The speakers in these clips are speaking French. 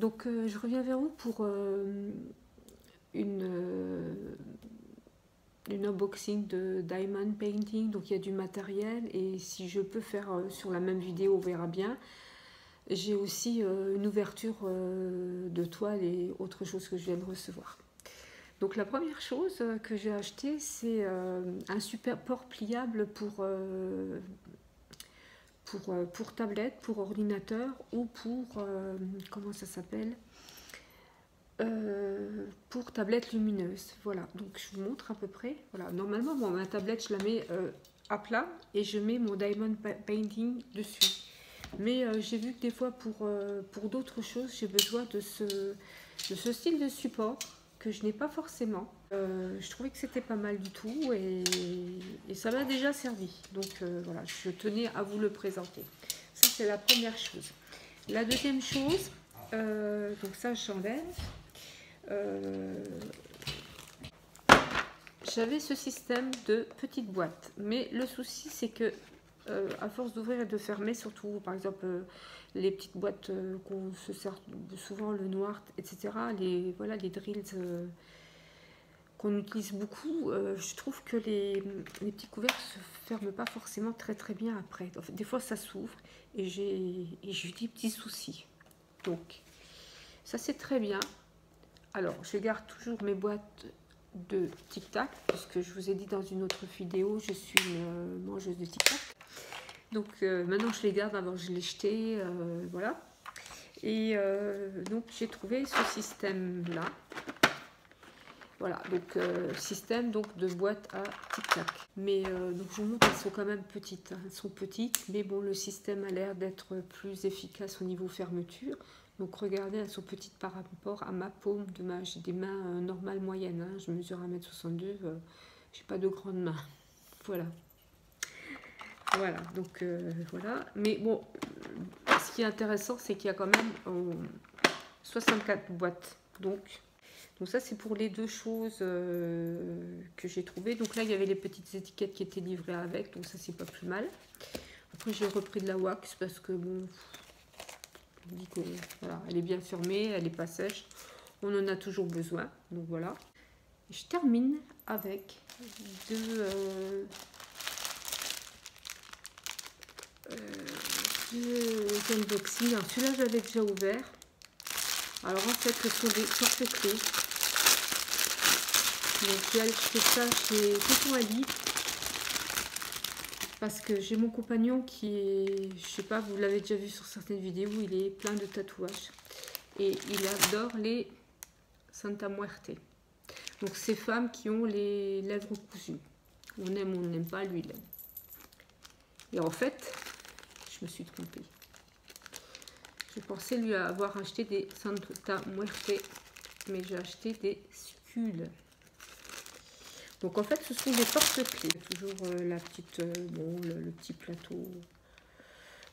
Donc je reviens vers vous pour une unboxing de Diamond Painting. Donc il y a du matériel et si je peux faire sur la même vidéo, on verra bien. J'ai aussi une ouverture de toile et autre chose que je viens de recevoir. Donc la première chose que j'ai acheté, c'est un support pliable pour tablette, pour ordinateur ou pour comment ça s'appelle, pour tablette lumineuse. Voilà, donc je vous montre à peu près. Voilà, normalement bon, ma tablette je la mets à plat et je mets mon Diamond Painting dessus. Mais j'ai vu que des fois pour d'autres choses j'ai besoin de ce style de support que je n'ai pas forcément. Je trouvais que c'était pas mal du tout et ça m'a déjà servi. Donc voilà, je tenais à vous le présenter. Ça c'est la première chose. La deuxième chose, donc ça j'enlève. J'avais ce système de petites boîtes, mais le souci c'est que à force d'ouvrir et de fermer, surtout par exemple les petites boîtes qu'on se sert souvent, le noir, etc., voilà, les drills qu'on utilise beaucoup, je trouve que les petits couverts ne se ferment pas forcément très bien après. Enfin, des fois ça s'ouvre et j'ai des petits soucis. Donc ça c'est très bien. Alors je garde toujours mes boîtes de Tic-Tac, puisque je vous ai dit dans une autre vidéo, je suis une mangeuse de Tic-Tac. Donc maintenant je les garde, avant je les jetais, voilà. Et donc j'ai trouvé ce système là. Voilà, donc système donc de boîte à Tic-Tac. Mais donc je vous montre, elles sont quand même petites, hein. Elles sont petites, mais bon, le système a l'air d'être plus efficace au niveau fermeture. Donc regardez, elles sont petites par rapport à ma paume de main. J'ai des mains normales moyennes, hein. Je mesure 1m62, j'ai pas de grandes mains. Voilà. Voilà, donc voilà. Mais bon, ce qui est intéressant, c'est qu'il y a quand même 64 boîtes. Donc ça, c'est pour les deux choses que j'ai trouvées. Donc là, il y avait les petites étiquettes qui étaient livrées avec. Donc ça, c'est pas plus mal. Après, j'ai repris de la wax parce que, bon, je dis que, voilà, elle est bien fermée, elle n'est pas sèche. On en a toujours besoin. Donc voilà. Je termine avec deux unboxing. Celui-là, je l'avais déjà ouvert. Alors, en fait, ce sont des porte-clés. Donc, j'ai acheté ça chez Tonton Ali. Parce que j'ai mon compagnon qui est, je sais pas, vous l'avez déjà vu sur certaines vidéos, il est plein de tatouages. Et il adore les Santa Muerte. Donc, ces femmes qui ont les lèvres cousues. On aime, on n'aime pas, lui, il aime. Et en fait, je me suis trompée. Je pensais lui avoir acheté des Santa Muerte, mais j'ai acheté des Scull. Donc en fait, ce sont des porte-clés. Toujours la petite, bon, le petit plateau,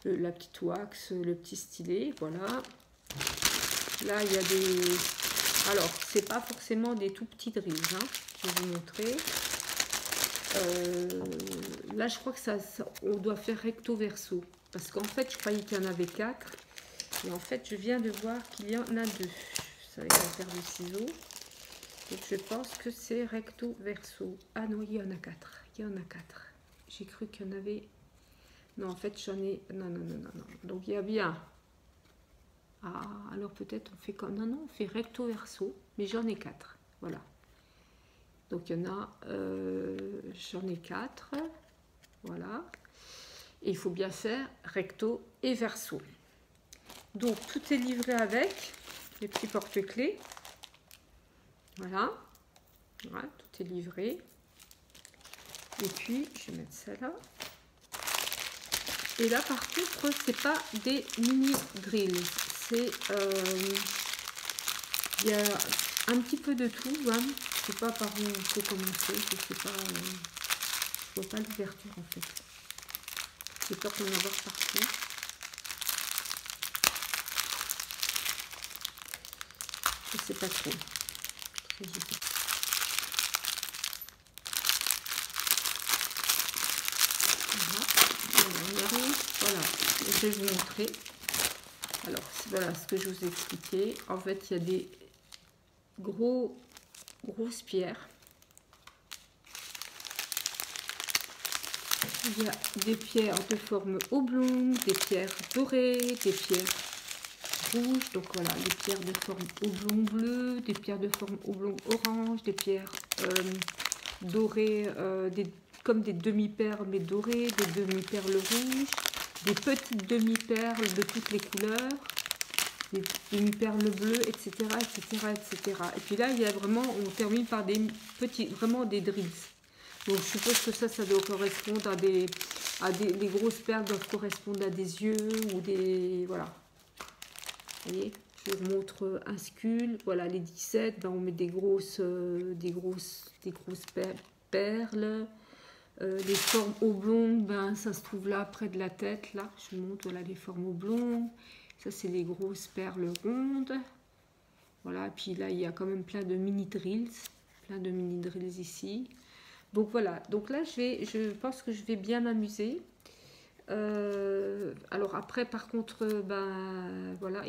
la petite wax, le petit stylet, voilà. Là, il y a des... Alors, c'est pas forcément des tout petits drills, hein. Je vais vous montrer. Là, je crois que ça, on doit faire recto verso. Parce qu'en fait, je croyais qu'il y en avait 4. Et en fait, je viens de voir qu'il y en a 2. Ça va être la paire de ciseaux. Donc, je pense que c'est recto verso. Ah non, il y en a 4. Il y en a 4. J'ai cru qu'il y en avait... Non, en fait, j'en ai... Non. Donc, il y a bien... Ah, alors peut-être on fait comme... Non, on fait recto verso. Mais j'en ai 4. Voilà. Donc, il y en a... J'en ai 4. Voilà. Et il faut bien faire recto et verso. Donc, tout est livré avec les petits porte-clés. Voilà. Voilà, tout est livré. Et puis, je vais mettre ça là. Et là, par contre, c'est pas des mini-drills. C'est... il y a un petit peu de tout. Hein. Je ne sais pas par où on peut commencer. Je ne sais pas... je ne vois pas l'ouverture, en fait. J'ai peur qu'on en voit partout. Je ne sais pas trop. Voilà. Voilà, on arrive. Voilà. Je vais vous montrer. Alors voilà ce que je vous ai expliqué. En fait, il y a des grosses pierres. Il y a des pierres de forme oblongue, des pierres dorées, des pierres rouges. Donc voilà, des pierres de forme oblongue bleue, des pierres de forme oblongue orange, des pierres dorées, comme des demi-perles mais dorées, des demi-perles rouges, des petites demi-perles de toutes les couleurs, des demi-perles bleues, etc., etc., etc. Et puis là, il y a vraiment, on termine par des petits, vraiment des drills. Donc je suppose que ça doit correspondre à des grosses perles doivent correspondre à des yeux ou des... Voilà. Vous voyez, je vous montre un Scull. Voilà, les 17, ben on met des grosses perles. Les formes oblongues, ben ça se trouve là, près de la tête. Là, je vous montre, voilà, les formes oblongues. Ça, c'est les grosses perles rondes. Voilà, puis là, il y a quand même plein de mini-drills. Plein de mini-drills ici. Donc voilà, donc là je pense que je vais bien m'amuser. Alors après par contre, ben voilà,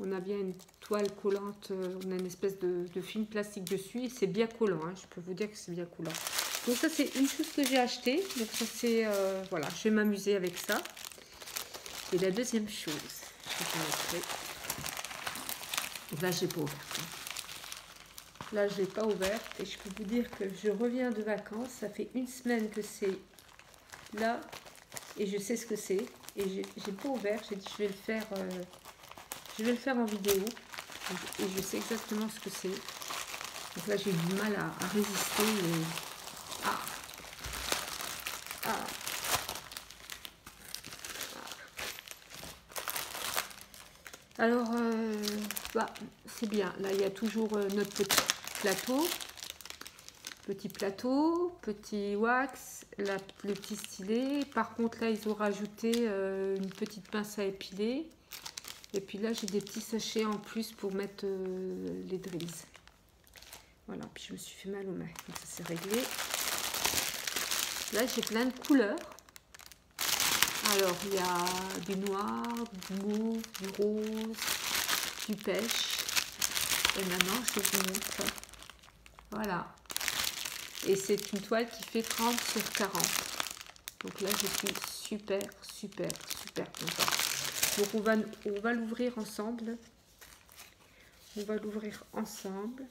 on a bien une toile collante, on a une espèce de film plastique dessus et c'est bien collant, hein, je peux vous dire que c'est bien collant. Donc ça c'est une chose que j'ai achetée, donc ça c'est, voilà, je vais m'amuser avec ça. Et la deuxième chose, je vais vous montrer. Là j'ai pas ouvert. Là, je ne l'ai pas ouverte et je peux vous dire que je reviens de vacances. Ça fait une semaine que c'est là et je sais ce que c'est. Et je n'ai pas ouvert. J'ai dit je vais le faire en vidéo. Et je sais exactement ce que c'est. Donc là, j'ai du mal à résister. Mais... Ah. Ah. Ah. Alors, bah, c'est bien. Là, il y a toujours notre petit... Plateau, petit wax, le petit stylet. Par contre, là, ils ont rajouté une petite pince à épiler. Et puis là, j'ai des petits sachets en plus pour mettre les drills. Voilà, puis je me suis fait mal aux mains. Donc, ça, c'est réglé. Là, j'ai plein de couleurs. Alors, il y a du noir, du mauve, du rose, du pêche. Et maintenant, je vous montre. Voilà, et c'est une toile qui fait 30 sur 40. Donc là, je suis super contente. Donc on va l'ouvrir ensemble. On va l'ouvrir ensemble.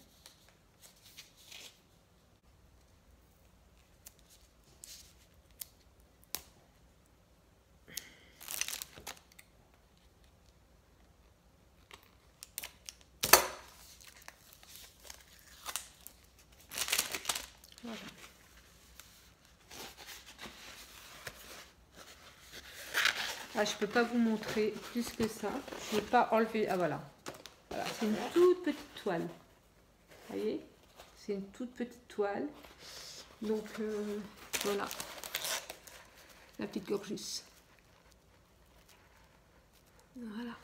Ah, je ne peux pas vous montrer plus que ça. Je ne vais pas enlever. Ah, voilà. Voilà, c'est une toute petite toile. Vous voyez? C'est une toute petite toile. Donc, voilà. La petite Gorjuss. Voilà.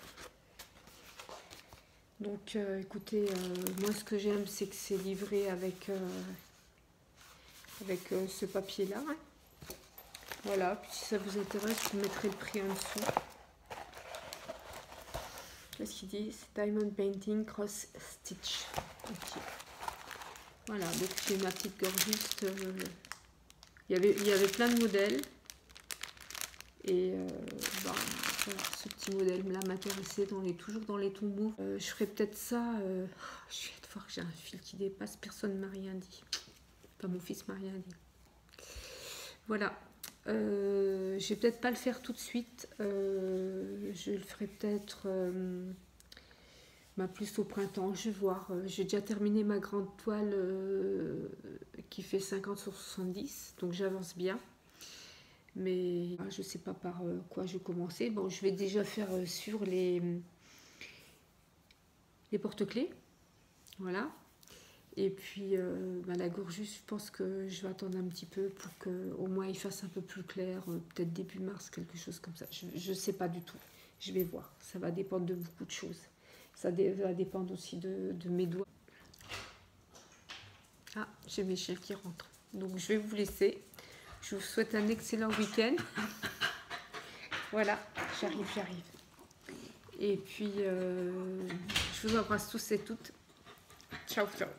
Donc, écoutez, moi, ce que j'aime, c'est que c'est livré avec, ce papier-là. Hein. Voilà, puis si ça vous intéresse, je vous mettrai le prix en dessous. Qu'est-ce qu'il dit? C'est Diamond Painting Cross Stitch. Okay. Voilà, donc j'ai ma petite Gorjuss. Il y avait plein de modèles. Et bah, voilà, ce petit modèle-là m'intéressait. On est toujours dans les tons mauves. Je ferai peut-être ça. Je vais te voir que j'ai un fil qui dépasse. Personne ne m'a rien dit. Pas mon fils m'a rien dit. Voilà. Je vais peut-être pas le faire tout de suite, je le ferai peut-être plus au printemps, je vais voir. J'ai déjà terminé ma grande toile qui fait 50 sur 70, donc j'avance bien, mais je sais pas par quoi je vais commencer. Bon, je vais déjà faire sur les porte-clés, voilà. Et puis, la Gorjuss, je pense que je vais attendre un petit peu pour qu'au moins il fasse un peu plus clair, peut-être début mars, quelque chose comme ça. Je ne sais pas du tout. Je vais voir. Ça va dépendre de beaucoup de choses. Ça va dépendre aussi de mes doigts. Ah, j'ai mes chiens qui rentrent. Donc, je vais vous laisser. Je vous souhaite un excellent week-end. Voilà, j'arrive. Et puis, je vous embrasse tous et toutes. Ciao, ciao.